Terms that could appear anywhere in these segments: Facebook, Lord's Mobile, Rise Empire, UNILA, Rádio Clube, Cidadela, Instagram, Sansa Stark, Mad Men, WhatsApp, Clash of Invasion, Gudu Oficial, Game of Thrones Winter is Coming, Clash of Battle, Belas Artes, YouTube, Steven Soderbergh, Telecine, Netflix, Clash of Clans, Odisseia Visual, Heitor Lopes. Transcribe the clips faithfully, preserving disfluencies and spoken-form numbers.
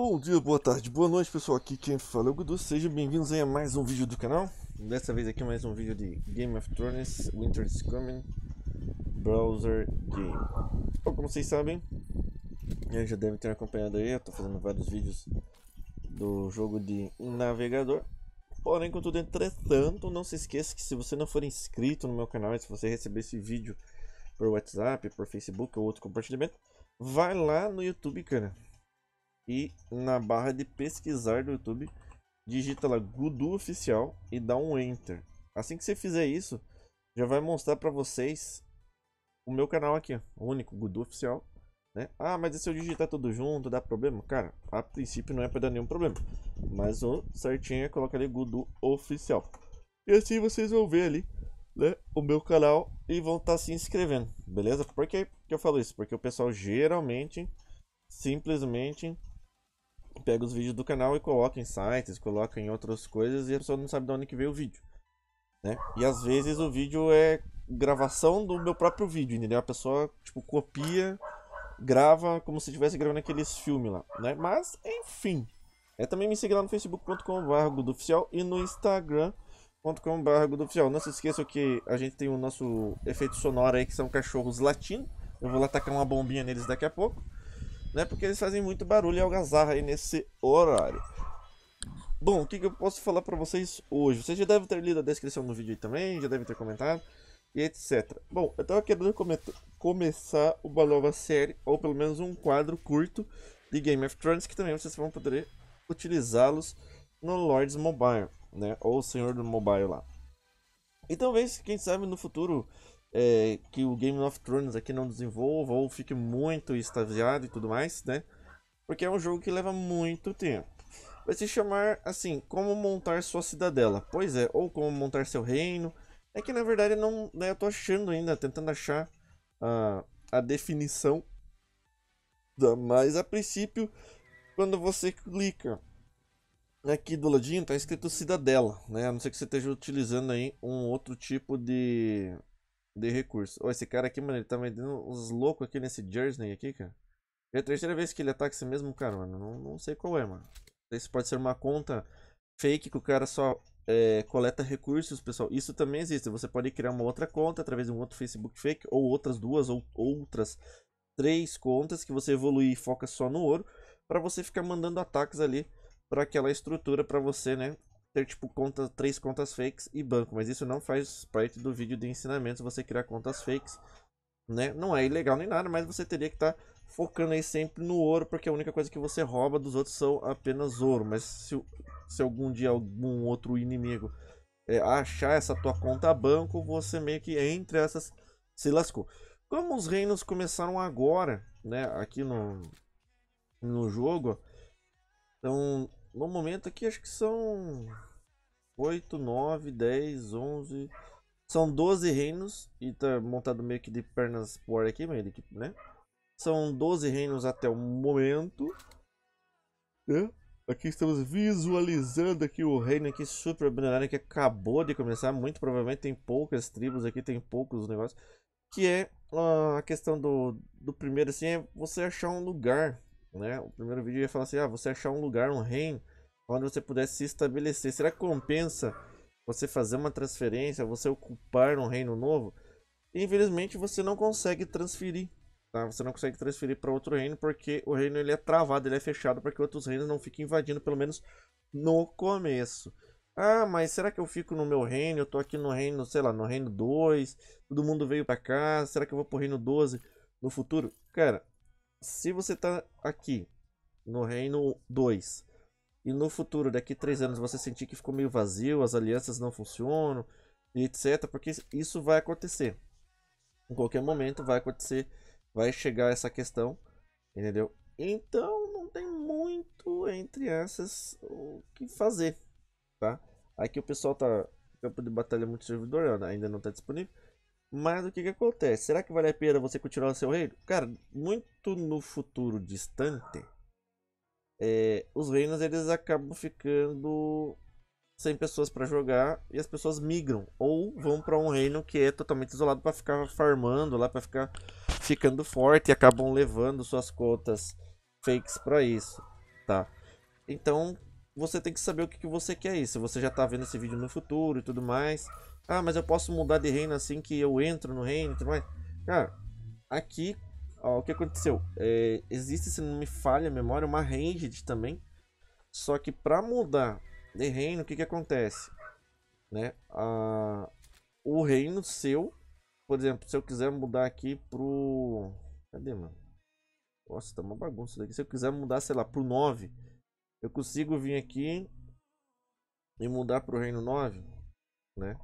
Bom dia, boa tarde, boa noite pessoal, aqui quem fala é o Gudu, sejam bem-vindos a mais um vídeo do canal. Dessa vez aqui mais um vídeo de Game of Thrones Winter is Coming Browser Game. Bom, como vocês sabem, já devem ter acompanhado aí, eu tô fazendo vários vídeos do jogo de navegador. Porém, contudo, entretanto, não se esqueça que se você não for inscrito no meu canal, se você receber esse vídeo por WhatsApp, por Facebook ou outro compartilhamento, vai lá no YouTube, cara. E na barra de pesquisar do YouTube, digita lá Gudu Oficial e dá um Enter. Assim que você fizer isso, já vai mostrar para vocês o meu canal aqui, ó, o único, Gudu Oficial, né? Ah, mas e se eu digitar tudo junto, dá problema? Cara, a princípio não é para dar nenhum problema. Mas o certinho é colocar ali Gudu Oficial. E assim vocês vão ver ali, né, o meu canal e vão estar tá se inscrevendo, beleza? Por que que eu falo isso? Porque o pessoal geralmente, simplesmente... pega os vídeos do canal e coloca em sites, coloca em outras coisas e a pessoa não sabe de onde que veio o vídeo, né? E às vezes o vídeo é gravação do meu próprio vídeo, entendeu? A pessoa, tipo, copia, grava como se estivesse gravando aqueles filmes lá, né? Mas, enfim, é também me seguir lá no facebook ponto com barra gudu oficial e no instagram ponto com barra gudu oficial. Não se esqueça que a gente tem o nosso efeito sonoro aí, que são cachorros latindo. Eu vou lá tacar uma bombinha neles daqui a pouco, né? Porque eles fazem muito barulho e algazarra aí nesse horário. Bom, o que, que eu posso falar pra vocês hoje? Vocês já devem ter lido a descrição do vídeo aí também, já devem ter comentado e etcétera. Bom, eu tava querendo começar uma nova série, ou pelo menos um quadro curto de Game of Thrones, que também vocês vão poder utilizá-los no Lord's Mobile, né? Ou o Senhor do Mobile lá. E talvez, quem sabe no futuro... É, que o Game of Thrones aqui não desenvolva ou fique muito extasiado e tudo mais, né? Porque é um jogo que leva muito tempo. Vai se chamar assim, como montar sua cidadela. Pois é, ou como montar seu reino. É que na verdade não, né, eu tô achando ainda, tentando achar uh, a definição da... Mas a princípio, quando você clica aqui do ladinho, tá escrito cidadela, né? A não ser que você esteja utilizando aí um outro tipo de... de recurso. Oh, esse cara aqui, mano, ele tá metendo uns loucos aqui nesse Jersey aqui, cara. É a terceira vez que ele ataca esse mesmo cara, mano. Não, não sei qual é, mano. Isso pode ser uma conta fake que o cara só é, coleta recursos, pessoal. Isso também existe. Você pode criar uma outra conta através de um outro Facebook fake, ou outras duas, ou outras três contas que você evolui e foca só no ouro, pra você ficar mandando ataques ali pra aquela estrutura, pra você, né, ter tipo conta, três contas fakes e banco. Mas isso não faz parte do vídeo de ensinamentos, você criar contas fakes, né? Não é ilegal nem nada, mas você teria que estar tá focando aí sempre no ouro, porque a única coisa que você rouba dos outros são apenas ouro. Mas se, se algum dia algum outro inimigo é, achar essa tua conta banco, você meio que entre essas se lascou. Como os reinos começaram agora, né, aqui no, no jogo, então... No momento aqui acho que são oito, nove, dez, onze, são doze reinos. E tá montado meio que de pernas por aqui, meio de equipe, né? São doze reinos até o momento, né? Aqui estamos visualizando aqui o reino aqui super milionário que acabou de começar. Muito provavelmente tem poucas tribos aqui, tem poucos negócios. Que é uh, a questão do, do primeiro assim, é você achar um lugar, né? O primeiro vídeo ia falar assim, ah, você achar um lugar, um reino, onde você pudesse se estabelecer. Será que compensa você fazer uma transferência, você ocupar um reino novo? E, infelizmente você não consegue transferir, tá? Você não consegue transferir para outro reino, porque o reino ele é travado, ele é fechado, para que outros reinos não fiquem invadindo, pelo menos no começo. Ah, mas será que eu fico no meu reino? Eu tô aqui no reino, sei lá, no reino dois, todo mundo veio para cá, será que eu vou pro reino doze no futuro? Cara, se você tá aqui no reino dois e no futuro, daqui três anos, você sentir que ficou meio vazio, as alianças não funcionam, etcétera. Porque isso vai acontecer. Em qualquer momento vai acontecer, vai chegar essa questão, entendeu? Então não tem muito entre essas o que fazer, tá? Aqui o pessoal tá... campo de batalha muito servidor, ainda não tá disponível. Mas o que que acontece? Será que vale a pena você continuar o seu reino? Cara, muito no futuro distante, é, os reinos eles acabam ficando sem pessoas para jogar e as pessoas migram ou vão para um reino que é totalmente isolado para ficar farmando lá, para ficar ficando forte, e acabam levando suas contas fakes para isso, tá? Então, você tem que saber o que, que você quer aí. Se você já tá vendo esse vídeo no futuro e tudo mais. Ah, mas eu posso mudar de reino assim que eu entro no reino e tudo mais. Cara, aqui, ó, o que aconteceu? É, existe, se não me falha a memória, uma ranged também. Só que pra mudar de reino, o que que acontece? Né? Ah, o reino seu... Por exemplo, se eu quiser mudar aqui pro... Cadê, mano? Nossa, tá uma bagunça daqui. Se eu quiser mudar, sei lá, pro nove, eu consigo vir aqui e mudar pro reino nove, né?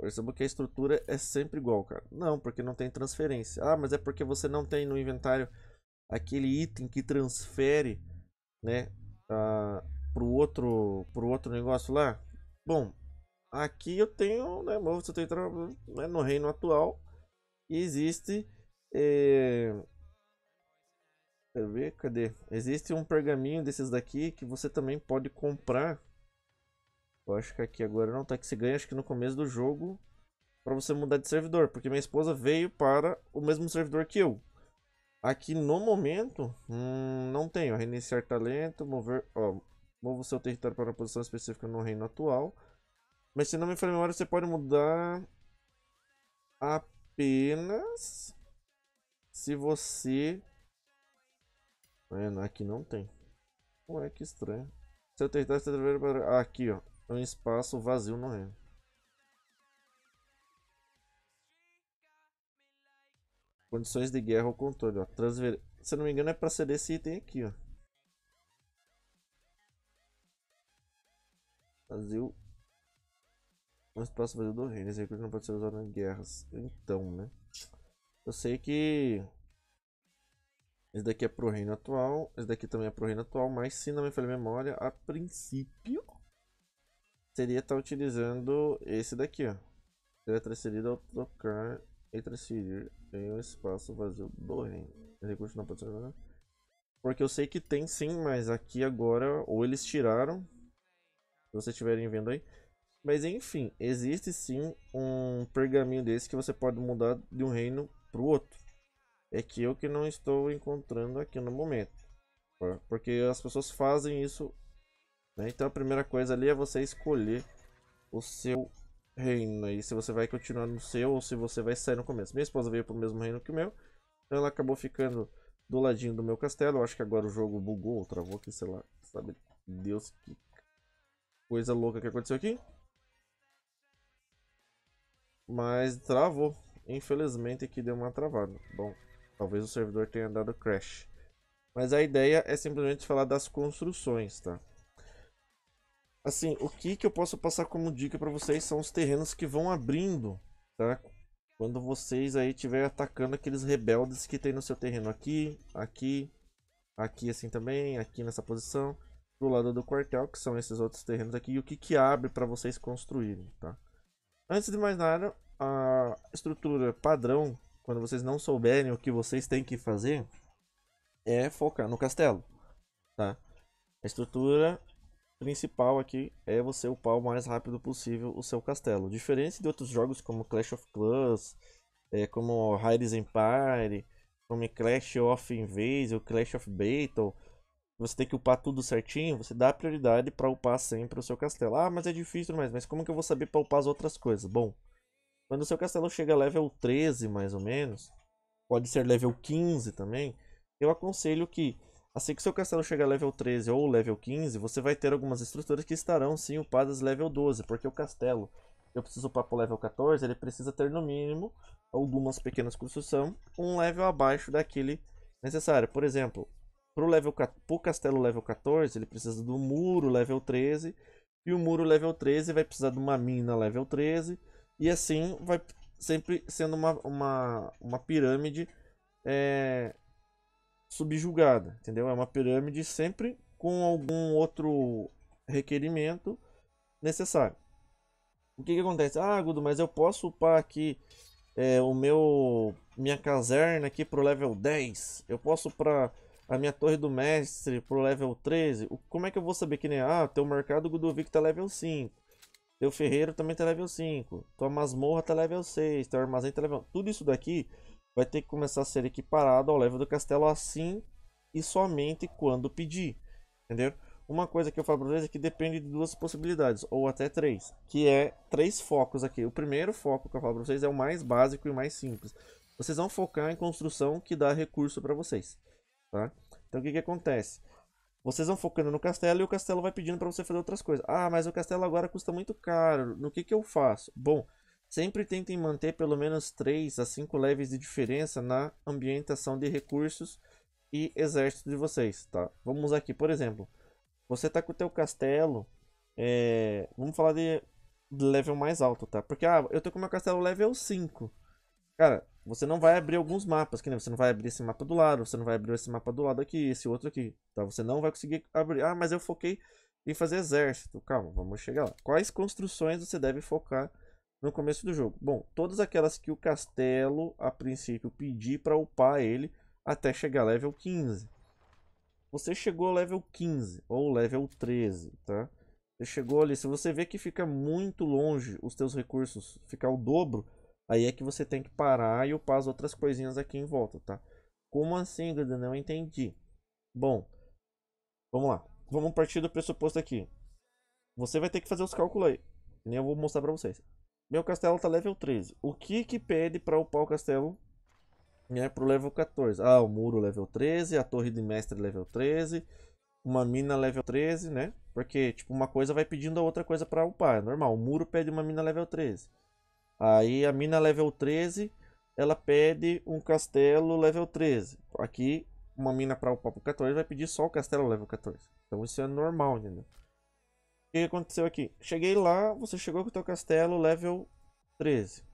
Perceba que a estrutura é sempre igual, cara. Não, porque não tem transferência. Ah, mas é porque você não tem no inventário aquele item que transfere, né? Ah, pro outro, pro outro negócio lá. Bom... Aqui eu tenho, né, você tem né, no reino atual existe, é... Quer ver, cadê? Existe um pergaminho desses daqui que você também pode comprar. Eu acho que aqui agora não tá, que se ganha acho que no começo do jogo para você mudar de servidor, porque minha esposa veio para o mesmo servidor que eu. Aqui no momento hum, não tenho. Reiniciar talento, mover, ó, move seu território para uma posição específica no reino atual. Mas se não me falha a memória, você pode mudar apenas se você... É, aqui não tem. Ué, que estranho. Seu território está através para... Ah, aqui, ó. Um espaço vazio no reino. Condições de guerra ou controle, ó. Transver... Se não me engano, é para ceder esse item aqui, ó. Vazio... Um espaço vazio do reino, esse recurso não pode ser usado em guerras. Então, né? Eu sei que... Esse daqui é pro reino atual, esse daqui também é pro reino atual, mas se não me falha a memória, a princípio... Seria estar tá utilizando esse daqui, ó. Seria transferido ao trocar e transferir em um espaço vazio do reino. Esse recurso não pode ser usado. Porque eu sei que tem sim, mas aqui agora, ou eles tiraram. Se vocês estiverem vendo aí. Mas enfim, existe sim um pergaminho desse que você pode mudar de um reino para o outro. É que eu que não estou encontrando aqui no momento. Porque as pessoas fazem isso, né? Então a primeira coisa ali é você escolher o seu reino. E se você vai continuar no seu ou se você vai sair no começo. Minha esposa veio para o mesmo reino que o meu. Então ela acabou ficando do ladinho do meu castelo. Eu acho que agora o jogo bugou ou travou aqui, sei lá. Sabe Deus que coisa louca que aconteceu aqui. Mas travou, infelizmente aqui deu uma travada. Bom, talvez o servidor tenha dado crash. Mas a ideia é simplesmente falar das construções, tá? Assim, o que que eu posso passar como dica pra vocês são os terrenos que vão abrindo, tá? Quando vocês aí estiverem atacando aqueles rebeldes que tem no seu terreno. Aqui, aqui, aqui assim também, aqui nessa posição. Do lado do quartel, que são esses outros terrenos aqui. E o que que abre pra vocês construírem, tá? Antes de mais nada, a estrutura padrão, quando vocês não souberem o que vocês têm que fazer, é focar no castelo, tá? A estrutura principal aqui é você upar o mais rápido possível o seu castelo. Diferente de outros jogos como Clash of Clans, é, como Rise Empire, como Clash of Invasion, Clash of Battle, você tem que upar tudo certinho, você dá prioridade para upar sempre o seu castelo. Ah, mas é difícil demais, mas como que eu vou saber para upar as outras coisas? Bom, quando o seu castelo chega level treze, mais ou menos, pode ser level quinze também, eu aconselho que, assim que seu castelo chegar level treze ou level quinze, você vai ter algumas estruturas que estarão sim upadas level doze, porque o castelo, eu preciso upar para o level quatorze, ele precisa ter no mínimo algumas pequenas construções, um level abaixo daquele necessário. Por exemplo... Pro, level, pro castelo level quatorze, ele precisa do muro level treze. E o muro level treze vai precisar de uma mina level treze. E assim vai sempre sendo uma, uma, uma pirâmide é, subjugada, entendeu? É uma pirâmide sempre com algum outro requerimento necessário. O que que acontece? Ah, Gudu, mas eu posso upar aqui é, o meu, minha caserna aqui pro level dez. Eu posso para... A minha torre do mestre pro level treze. Como é que eu vou saber que nem... Ah, teu mercado Gudovic tá level cinco. Teu ferreiro também tá level cinco. Tua masmorra tá level seis. Teu armazém tá level... Tudo isso daqui vai ter que começar a ser equiparado ao level do castelo assim e somente quando pedir. Entenderam? Uma coisa que eu falo para vocês é que depende de duas possibilidades, ou até três, que é três focos aqui. O primeiro foco que eu falo para vocês é o mais básico e o mais simples. Vocês vão focar em construção que dá recurso para vocês, tá? Então o que que acontece? Vocês vão focando no castelo e o castelo vai pedindo para você fazer outras coisas. Ah, mas o castelo agora custa muito caro, no que que eu faço? Bom, sempre tentem manter pelo menos três a cinco levels de diferença na ambientação de recursos e exército de vocês, tá? Vamos aqui, por exemplo... Você tá com o teu castelo, é... vamos falar de level mais alto, tá? Porque, ah, eu tô com meu castelo level cinco. Cara, você não vai abrir alguns mapas, que nem você não vai abrir esse mapa do lado, você não vai abrir esse mapa do lado aqui, esse outro aqui, tá? Você não vai conseguir abrir. Ah, mas eu foquei em fazer exército. Calma, vamos chegar lá. Quais construções você deve focar no começo do jogo? Bom, todas aquelas que o castelo, a princípio, pedir pra upar ele até chegar level quinze. Você chegou ao level quinze ou level treze, tá? Você chegou ali, se você vê que fica muito longe os teus recursos, ficar o dobro, aí é que você tem que parar e upar as outras coisinhas aqui em volta, tá? Como assim, Gudu? Não entendi. Bom, vamos lá. Vamos partir do pressuposto aqui. Você vai ter que fazer os cálculos aí. E eu vou mostrar pra vocês. Meu castelo tá level treze. O que que pede pra upar o castelo? É pro level quatorze. Ah, o muro level treze, a torre de mestre level treze, uma mina level treze, né? Porque, tipo, uma coisa vai pedindo a outra coisa pra upar, é normal. O muro pede uma mina level treze. Aí a mina level treze, ela pede um castelo level treze. Aqui, uma mina pra upar pro quatorze vai pedir só o castelo level quatorze. Então isso é normal, entendeu? O que aconteceu aqui? Cheguei lá, você chegou com o teu castelo level treze.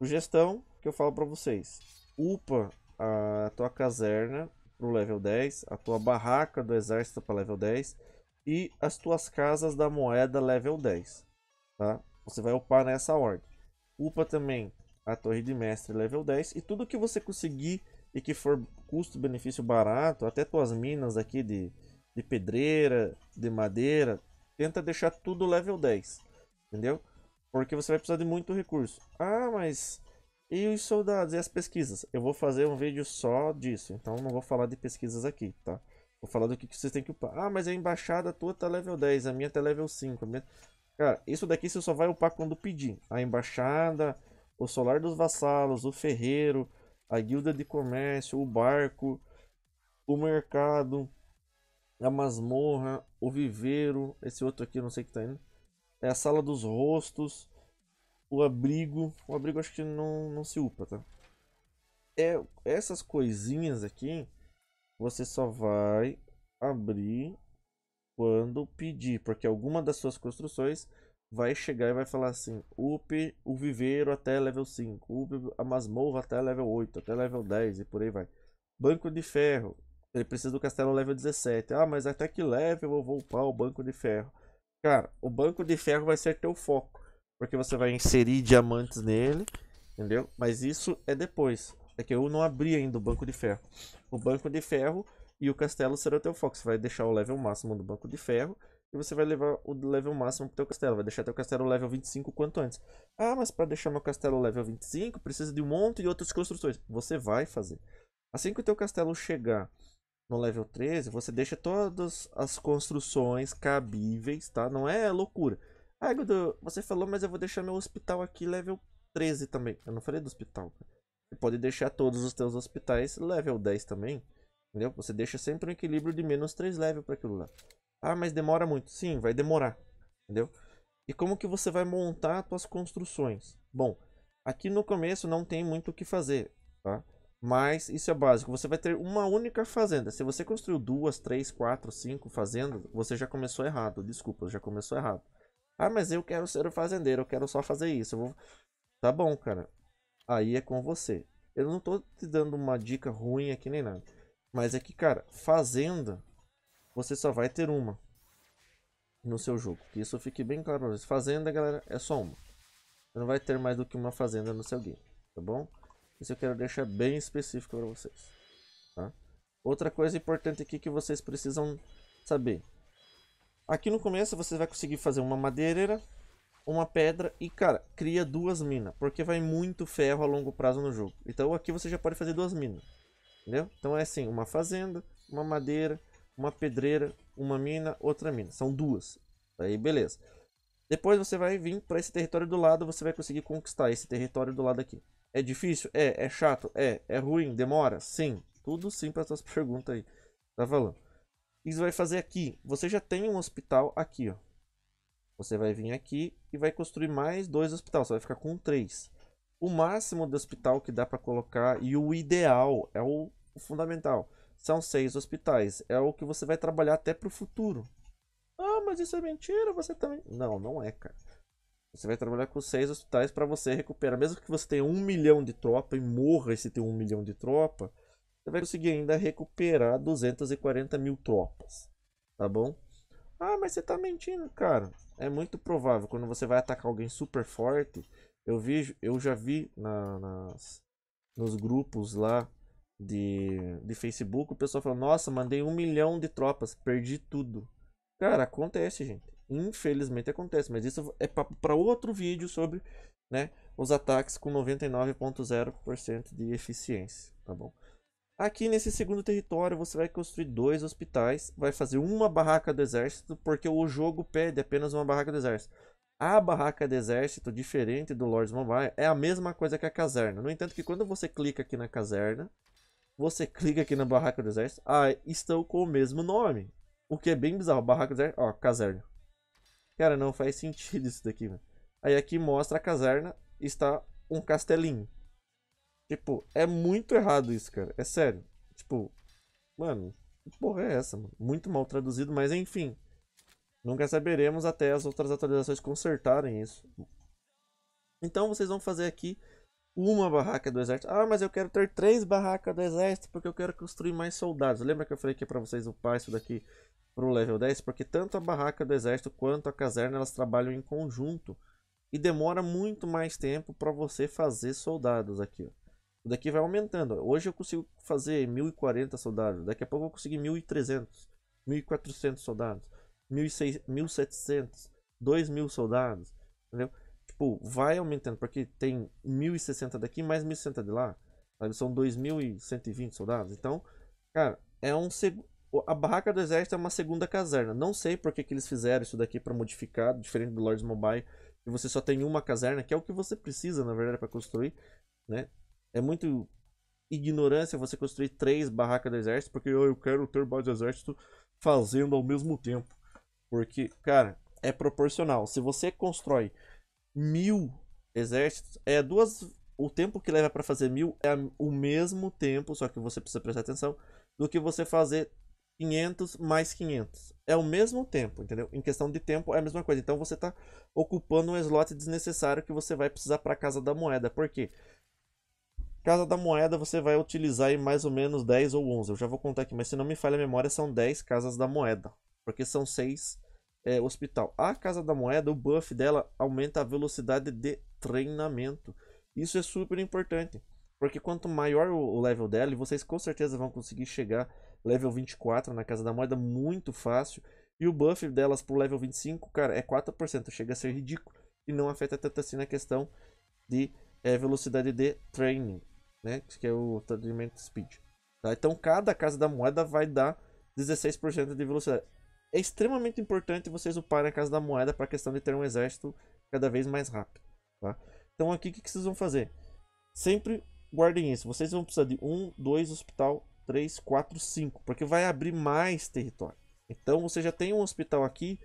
Sugestão que eu falo pra vocês: upa a tua caserna pro level dez, a tua barraca do exército para level dez e as tuas casas da moeda level dez, tá? Você vai upar nessa ordem. Upa também a torre de mestre level dez e tudo que você conseguir e que for custo-benefício barato, até tuas minas aqui de, de pedreira, de madeira, tenta deixar tudo level dez, entendeu? Porque você vai precisar de muito recurso. Ah, mas... e os soldados e as pesquisas? Eu vou fazer um vídeo só disso, então não vou falar de pesquisas aqui, tá? Vou falar do que vocês têm que upar. Ah, mas a embaixada tua tá level dez, a minha tá level cinco. Minha... Cara, isso daqui você só vai upar quando pedir. A embaixada, o solar dos vassalos, o ferreiro, a guilda de comércio, o barco, o mercado, a masmorra, o viveiro, esse outro aqui, não sei o que tá indo. É a sala dos rostos, o abrigo, o abrigo acho que não, não se upa, tá? É, essas coisinhas aqui, você só vai abrir quando pedir, porque alguma das suas construções vai chegar e vai falar assim, up o viveiro até level cinco, up a masmorra até level oito, até level dez e por aí vai. Banco de ferro, ele precisa do castelo level dezessete, ah, mas até que level eu vou upar o banco de ferro? Cara, o banco de ferro vai ser teu foco, porque você vai inserir diamantes nele, entendeu? Mas isso é depois, é que eu não abri ainda o banco de ferro. O banco de ferro e o castelo serão teu foco, você vai deixar o level máximo do banco de ferro e você vai levar o level máximo pro teu castelo, vai deixar teu castelo level vinte e cinco quanto antes. Ah, mas para deixar meu castelo level vinte e cinco, precisa de um monte de outras construções. Você vai fazer. Assim que o teu castelo chegar... no level treze, você deixa todas as construções cabíveis, tá? Não é loucura. Ah, Gudu, você falou, mas eu vou deixar meu hospital aqui level treze também. Eu não falei do hospital. Você pode deixar todos os teus hospitais level dez também, entendeu? Você deixa sempre um equilíbrio de menos três level para aquilo lá. Ah, mas demora muito. Sim, vai demorar, entendeu? E como que você vai montar as tuas construções? Bom, aqui no começo não tem muito o que fazer, tá? Mas isso é básico, você vai ter uma única fazenda. Se você construiu duas, três, quatro, cinco fazendas, você já começou errado. Desculpa, já começou errado. Ah, mas eu quero ser um fazendeiro, eu quero só fazer isso. Eu vou... Tá bom, cara. Aí é com você. Eu não tô te dando uma dica ruim aqui nem nada. Mas é que, cara, fazenda, você só vai ter uma no seu jogo. Que isso fique bem claro pra vocês. Fazenda, galera, é só uma. Você não vai ter mais do que uma fazenda no seu game, tá bom? Isso eu quero deixar bem específico para vocês, tá? Outra coisa importante aqui que vocês precisam saber. Aqui no começo você vai conseguir fazer uma madeireira, uma pedra e, cara, cria duas minas. Porque vai muito ferro a longo prazo no jogo. Então aqui você já pode fazer duas minas, entendeu? Então é assim, uma fazenda, uma madeira, uma pedreira, uma mina, outra mina. São duas. Aí beleza. Depois você vai vir para esse território do lado, você vai conseguir conquistar esse território do lado aqui. É difícil? É. É chato? É. É ruim? Demora? Sim. Tudo sim para suas perguntas aí. Tá falando. O que você vai fazer aqui? Você já tem um hospital aqui, ó. Você vai vir aqui e vai construir mais dois hospitais. Você vai ficar com três. O máximo de hospital que dá para colocar e o ideal é o fundamental. São seis hospitais. É o que você vai trabalhar até para o futuro. Ah, mas isso é mentira, você também... Não, não é, cara. Você vai trabalhar com seis hospitais para você recuperar. Mesmo que você tenha um milhão de tropa e morra se tem um milhão de tropa, você vai conseguir ainda recuperar duzentas e quarenta mil tropas. Tá bom? Ah, mas você tá mentindo, cara. É muito provável. Quando você vai atacar alguém super forte, eu, vi, eu já vi na, nas, nos grupos lá de, de Facebook, o pessoal falou, nossa, mandei um milhão de tropas, perdi tudo. Cara, acontece, gente. Infelizmente acontece, mas isso é papo para outro vídeo sobre, né, os ataques com noventa e nove vírgula zero por cento de eficiência, tá bom? Aqui nesse segundo território você vai construir dois hospitais, vai fazer uma barraca do exército, porque o jogo pede apenas uma barraca do exército. A barraca do exército, diferente do Lord's Mobile, é a mesma coisa que a caserna. No entanto, que quando você clica aqui na caserna, você clica aqui na barraca do exército, ah, estão com o mesmo nome. O que é bem bizarro, barraca do exército, ó, caserna. Cara, não faz sentido isso daqui, mano. Aí aqui mostra a caserna, está um castelinho. Tipo, é muito errado isso, cara. É sério. Tipo, mano, que porra é essa, mano? Muito mal traduzido, mas enfim. Nunca saberemos até as outras atualizações consertarem isso. Então vocês vão fazer aqui uma barraca do exército. Ah, mas eu quero ter três barracas do exército porque eu quero construir mais soldados. Lembra que eu falei que é pra vocês upar isso daqui pro level dez, porque tanto a barraca do exército quanto a caserna, elas trabalham em conjunto e demora muito mais tempo para você fazer soldados aqui, ó. Isso daqui vai aumentando, ó. Hoje eu consigo fazer mil e quarenta soldados, daqui a pouco eu vou conseguir mil e trezentos, mil e quatrocentos soldados, mil e setecentos, dois mil soldados, entendeu? Tipo, vai aumentando, porque tem mil e sessenta daqui mais mil e sessenta de lá, sabe? São dois mil cento e vinte soldados. Então, cara, é um segundo. A barraca do exército é uma segunda caserna. Não sei porque que eles fizeram isso daqui para modificar, diferente do Lord's Mobile, que você só tem uma caserna, que é o que você precisa, na verdade, para construir, né? É muito ignorância você construir três barracas do exército, porque oh, eu quero ter base do exército fazendo ao mesmo tempo. Porque, cara, é proporcional. Se você constrói mil exércitos, é duas... o tempo que leva para fazer mil é o mesmo tempo, só que você precisa prestar atenção, do que você fazer quinhentos mais quinhentos. É o mesmo tempo, entendeu? Em questão de tempo é a mesma coisa. Então você está ocupando um slot desnecessário que você vai precisar para a Casa da Moeda. Por quê? Casa da Moeda você vai utilizar em mais ou menos dez ou onze. Eu já vou contar aqui, mas se não me falha a memória, são dez Casas da Moeda. Porque são seis é, hospital. A Casa da Moeda, o buff dela aumenta a velocidade de treinamento. Isso é super importante. Porque quanto maior o level dela, e vocês com certeza vão conseguir chegar level vinte e quatro na Casa da Moeda muito fácil. E o buff delas pro level vinte e cinco, cara, é quatro por cento. Chega a ser ridículo. E não afeta tanto assim na questão de é, velocidade de training, né? Que é o treinamento speed. Tá? Então cada Casa da Moeda vai dar dezesseis por cento de velocidade. É extremamente importante vocês uparem a Casa da Moeda para a questão de ter um exército cada vez mais rápido. Tá? Então aqui o que, que vocês vão fazer? Sempre guardem isso. Vocês vão precisar de um, dois hospital... três, quatro, cinco, porque vai abrir mais território. Então você já tem um hospital aqui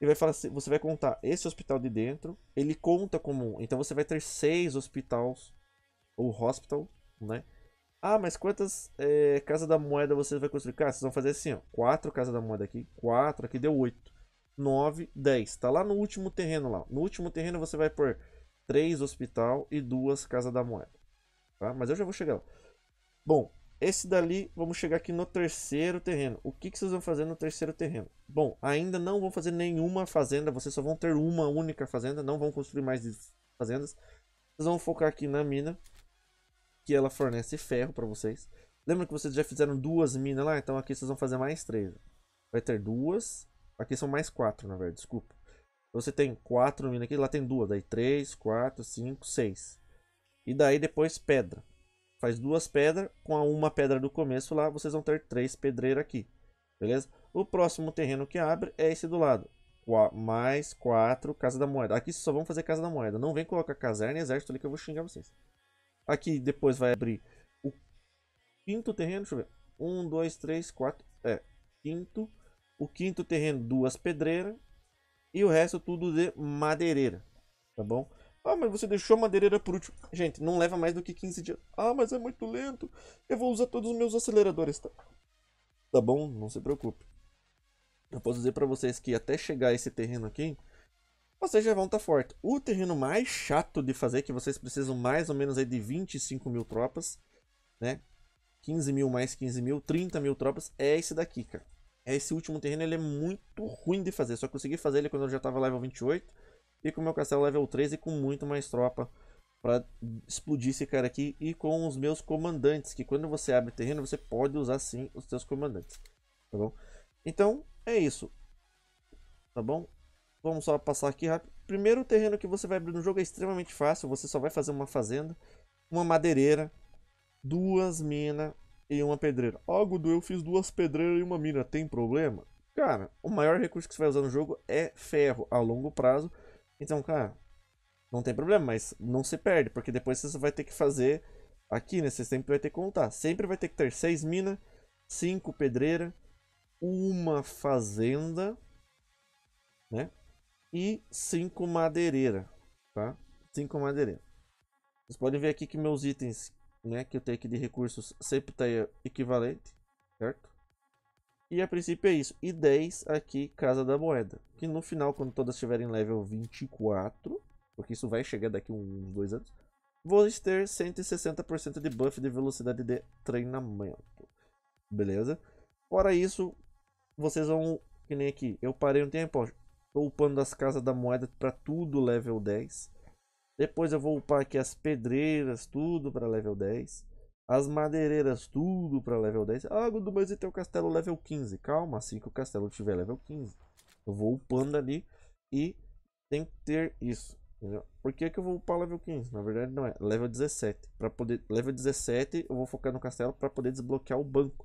e vai falar assim, você vai contar esse hospital de dentro, ele conta como um. Então você vai ter seis hospitais ou hospital, né? Ah, mas quantas é, Casa da Moeda você vai construir? Cara, vocês vão fazer assim, ó, quatro Casa da Moeda aqui, quatro aqui, deu oito, nove, dez. Tá lá no último terreno lá. No último terreno você vai pôr três hospital e duas Casa da Moeda, tá? Mas eu já vou chegar lá. Bom, esse dali, vamos chegar aqui no terceiro terreno. O que, que vocês vão fazer no terceiro terreno? Bom, ainda não vão fazer nenhuma fazenda. Vocês só vão ter uma única fazenda. Não vão construir mais fazendas. Vocês vão focar aqui na mina, que ela fornece ferro para vocês. Lembra que vocês já fizeram duas minas lá? Então aqui vocês vão fazer mais três. Vai ter duas. Aqui são mais quatro, na verdade. Desculpa. Você tem quatro minas aqui. Lá tem duas. Daí três, quatro, cinco, seis. E daí depois pedra. Faz duas pedras, com a uma pedra do começo lá, vocês vão ter três pedreiras aqui. beleza? O próximo terreno que abre é esse do lado. Qua mais quatro, Casa da Moeda. Aqui só vamos fazer Casa da Moeda. Não vem colocar caserna e exército ali que eu vou xingar vocês. Aqui depois vai abrir o quinto terreno. Deixa eu ver. Um, dois, três, quatro. É, quinto. O quinto terreno, duas pedreiras. E o resto tudo de madeireira, tá bom? Ah, mas você deixou a madeireira por último. Gente, não leva mais do que quinze dias. Ah, mas é muito lento. Eu vou usar todos os meus aceleradores, tá? Tá bom? Não se preocupe. Eu posso dizer pra vocês que até chegar esse terreno aqui, vocês já vão estar forte. O terreno mais chato de fazer, que vocês precisam mais ou menos aí de vinte e cinco mil tropas, né? quinze mil mais quinze mil, trinta mil tropas, é esse daqui, cara. Esse último terreno, ele é muito ruim de fazer. Só consegui fazer ele quando eu já tava level vinte e oito. E com o meu castelo level treze, com muito mais tropa pra explodir esse cara aqui. E com os meus comandantes, que quando você abre terreno, você pode usar sim os seus comandantes, tá bom? Então, é isso, tá bom? Vamos só passar aqui rápido. Primeiro terreno que você vai abrir no jogo é extremamente fácil. Você só vai fazer uma fazenda, uma madeireira, duas minas e uma pedreira. Ah, Gudu, eu fiz duas pedreiras e uma mina, tem problema? Cara, o maior recurso que você vai usar no jogo é ferro a longo prazo. Então, cara, não tem problema, mas não se perde, porque depois você vai ter que fazer aqui, né? Você sempre vai ter que contar. Sempre vai ter que ter seis minas, cinco pedreiras, uma fazenda, né? E cinco madeireira, tá? cinco madeireira. Vocês podem ver aqui que meus itens, né, que eu tenho aqui de recursos sempre tá equivalente, certo? E a princípio é isso. E dez aqui, Casa da Moeda. Que no final, quando todas estiverem level vinte e quatro, porque isso vai chegar daqui uns dois anos, vou ter cento e sessenta por cento de buff de velocidade de treinamento. Beleza? Fora isso, vocês vão... Que nem aqui. Eu parei um tempo, ó. Tô upando as Casas da Moeda pra tudo level dez. Depois eu vou upar aqui as pedreiras, tudo pra level dez. As madeireiras, tudo pra level dez. Ah, Gudu, mas e teu castelo level quinze? Calma, assim que o castelo tiver level quinze, eu vou upando ali e tem que ter isso. Entendeu? Por que que eu vou upar level quinze? Na verdade não é, level dezessete. Pra poder, level dezessete eu vou focar no castelo pra poder desbloquear o banco.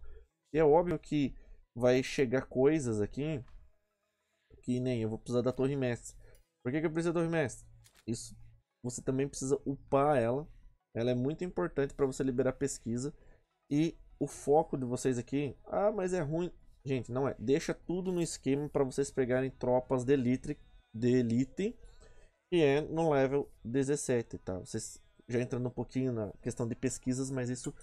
E é óbvio que vai chegar coisas aqui que nem eu vou precisar da torre mestre. Por que que eu preciso da torre mestre? Isso, você também precisa upar ela. Ela é muito importante para você liberar pesquisa. E o foco de vocês aqui... Ah, mas é ruim. Gente, não é. Deixa tudo no esquema para vocês pegarem tropas de elite, de elite. E é no level dezessete, tá? Vocês já entrando um pouquinho na questão de pesquisas, mas isso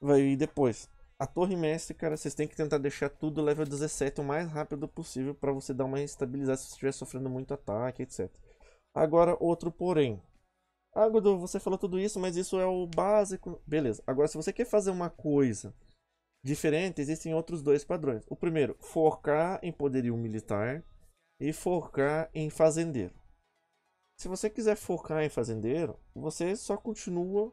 vai ir depois. A torre mestre, cara, vocês têm que tentar deixar tudo level dezessete o mais rápido possível para você dar uma estabilização se estiver sofrendo muito ataque, etcétera. Agora, outro porém. Ah, Gudu, você falou tudo isso, mas isso é o básico. Beleza. Agora, se você quer fazer uma coisa diferente, existem outros dois padrões. O primeiro, focar em poderio militar e focar em fazendeiro. Se você quiser focar em fazendeiro, você só continua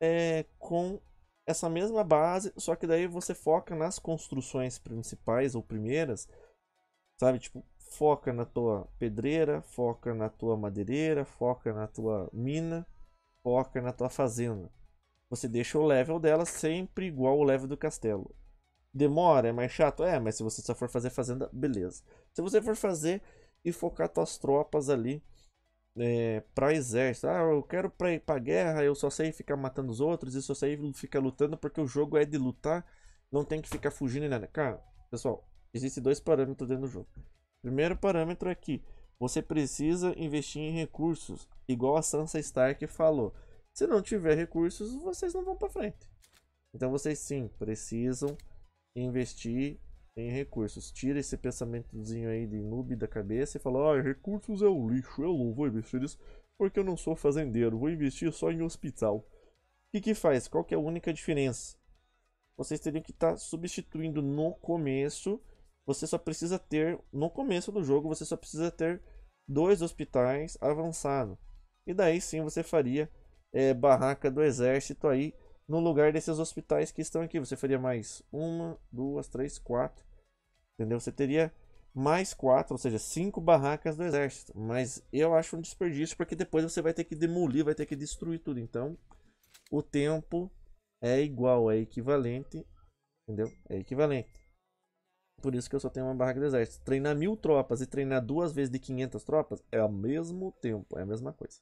é, com essa mesma base, só que daí você foca nas construções principais ou primeiras, sabe? Tipo... Foca na tua pedreira, foca na tua madeireira, foca na tua mina, foca na tua fazenda. Você deixa o level dela sempre igual ao level do castelo. Demora? É mais chato? É, mas se você só for fazer fazenda, beleza. Se você for fazer e focar tuas tropas ali é, pra exército. Ah, eu quero pra ir pra guerra, eu só sei ficar matando os outros e só sei ficar lutando porque o jogo é de lutar. Não tem que ficar fugindo e nada. Cara, pessoal, existem dois parâmetros dentro do jogo. Primeiro parâmetro é que você precisa investir em recursos, igual a Sansa Stark falou. Se não tiver recursos, vocês não vão para frente. Então vocês sim, precisam investir em recursos. Tira esse pensamentozinho aí de noob da cabeça e fala: ah, recursos é o lixo, eu não vou investir nisso porque eu não sou fazendeiro, vou investir só em hospital. O que que faz? Qual que é a única diferença? Vocês teriam que estar tá substituindo no começo... Você só precisa ter, no começo do jogo, você só precisa ter dois hospitais avançados. E daí sim você faria é, barraca do exército aí no lugar desses hospitais que estão aqui. Você faria mais uma, duas, três, quatro. Entendeu? Você teria mais quatro, ou seja, cinco barracas do exército. Mas eu acho um desperdício, porque depois você vai ter que demolir, vai ter que destruir tudo. Então, o tempo é igual, é equivalente. Entendeu? É equivalente. Por isso que eu só tenho uma barraca de exército. Treinar mil tropas e treinar duas vezes de quinhentas tropas é ao mesmo tempo, é a mesma coisa.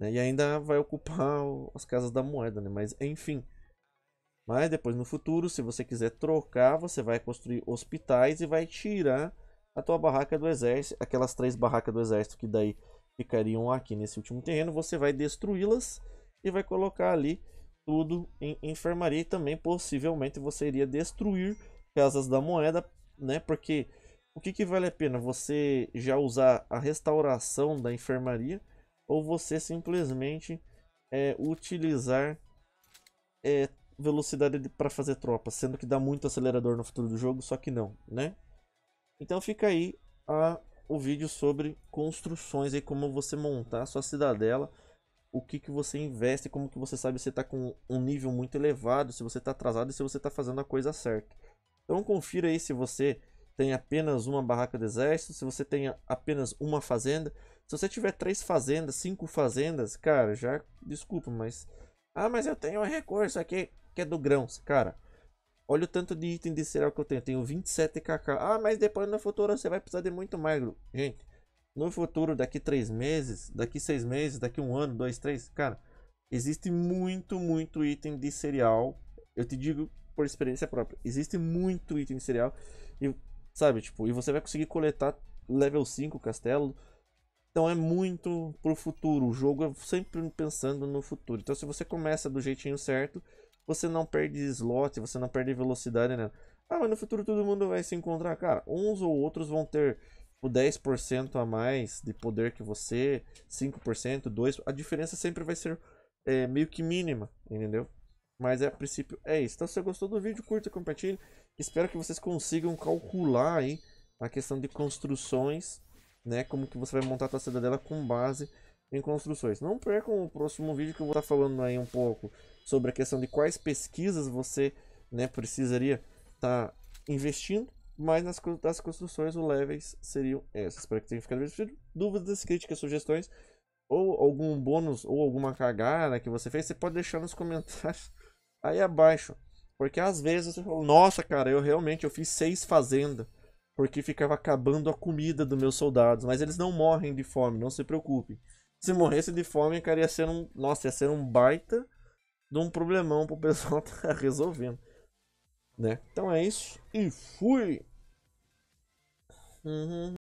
E ainda vai ocupar as casas da moeda, né? Mas enfim. Mas depois no futuro, se você quiser trocar, você vai construir hospitais e vai tirar a tua barraca do exército. Aquelas três barracas do exército que daí ficariam aqui nesse último terreno, você vai destruí-las e vai colocar ali tudo em enfermaria. E também possivelmente você iria destruir casas da moeda, né? Porque o que que vale a pena? Você já usar a restauração da enfermaria ou você simplesmente é, utilizar é, velocidade para fazer tropas, sendo que dá muito acelerador no futuro do jogo, só que não, né? Então fica aí a, o vídeo sobre construções e como você montar a sua cidadela, o que que você investe, como que você sabe se está com um nível muito elevado, se você está atrasado e se você está fazendo a coisa certa. Então confira aí se você tem apenas uma barraca de exército, se você tem apenas uma fazenda. Se você tiver três fazendas, cinco fazendas, cara, já desculpa, mas... Ah, mas eu tenho um recurso aqui que é do grãos. Cara, olha o tanto de item de cereal que eu tenho. Eu tenho vinte e sete ká ká. Ah, mas depois no futuro você vai precisar de muito mais. Gente, no futuro, daqui três meses, daqui seis meses, daqui um ano, dois, três. Cara, existe muito, muito item de cereal. Eu te digo por experiência própria. Existe muito item de cereal. E, sabe, tipo, e você vai conseguir coletar level cinco castelo. Então é muito pro futuro, o jogo é sempre pensando no futuro. Então se você começa do jeitinho certo, você não perde slot, você não perde velocidade, né? Ah, mas no futuro todo mundo vai se encontrar, cara. Uns ou outros vão ter o dez por cento a mais de poder que você, cinco por cento, dois por cento. A diferença sempre vai ser é, meio que mínima, entendeu? Mas é, a princípio é isso. Então se você gostou do vídeo, curta e compartilhe. Espero que vocês consigam calcular aí a questão de construções, né, como que você vai montar a tua cidadela com base em construções. Não percam o próximo vídeo que eu vou estar falando aí um pouco sobre a questão de quais pesquisas você, né, precisaria estar investindo, mas nas das construções os levels seriam essas. Espero que tenha ficado divertido. Dúvidas, críticas, sugestões ou algum bônus ou alguma cagada que você fez, você pode deixar nos comentários aí abaixo, porque às vezes você fala, nossa cara, eu realmente eu fiz seis fazendas porque ficava acabando a comida dos meus soldados. Mas eles não morrem de fome, não se preocupe. Se morresse de fome, cara, ia ser um... Nossa, ia ser um baita de um problemão pro pessoal tá resolvendo. Né? Então é isso. E fui! Uhum.